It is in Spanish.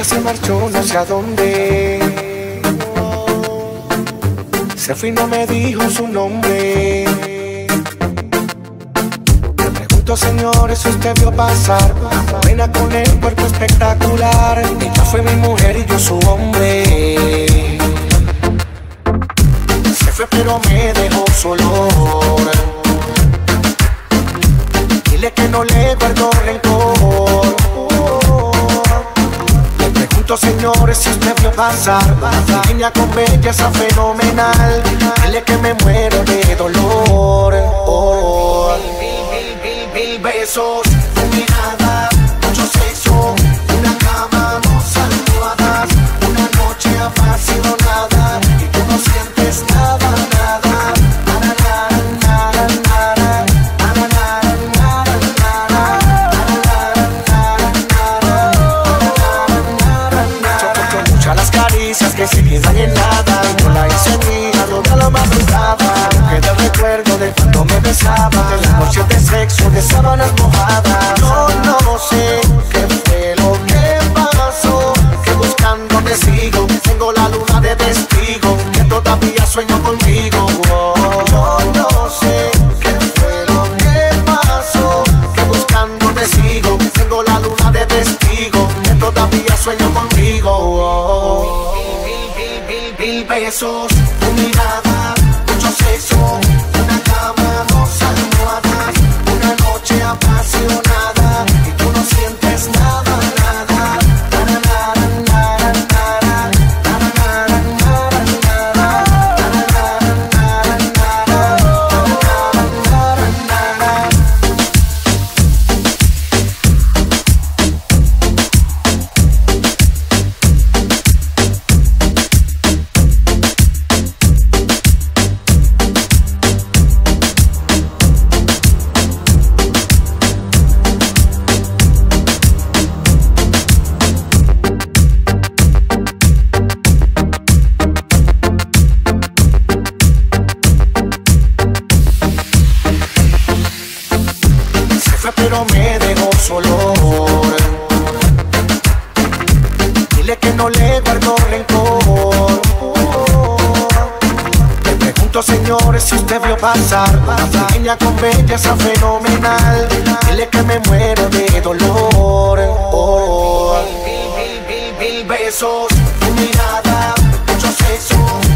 Ella se marchó no sé a dónde, se fue y no me dijo su nombre. Le pregunto, señor, ¿eso usted vio pasar? Una buena con el cuerpo espectacular. Ella fue mi mujer y yo su hombre. Se fue pero me dejó solo. Dile que no le guardo rencor. Señores, si usted vio pasar una niña con belleza fenomenal, dile que me muero de dolor. Oh. Mil besos, tu mirada, mucho sexo, una cama, dos almohadas, una noche apasionada y tú no sientes nada, nada. Que si me dañen nada, yo la hice mía toda la madrugada. Queda el recuerdo de cuando me besaba, de las noches de sexo, de sábanas mojadas. Yo no sé qué fue lo que pasó, que buscando te sigo, tengo la luna de testigo, que todavía sueño contigo. Yo no sé qué fue lo que pasó, que buscando te sigo, tengo la luna de testigo, que todavía sueño contigo. Mil besos, tu mirada, mucho sexo, una cama, dos almohadas, una noche apasionada y tú no sientes nada, nada. Pero me dejó solo. Dile que no le guardo rencor. Le pregunto, señores, si usted vio pasar una niña con belleza fenomenal. Dile que me muero de dolor. Oh. Mil besos, tu mirada, mucho sexo.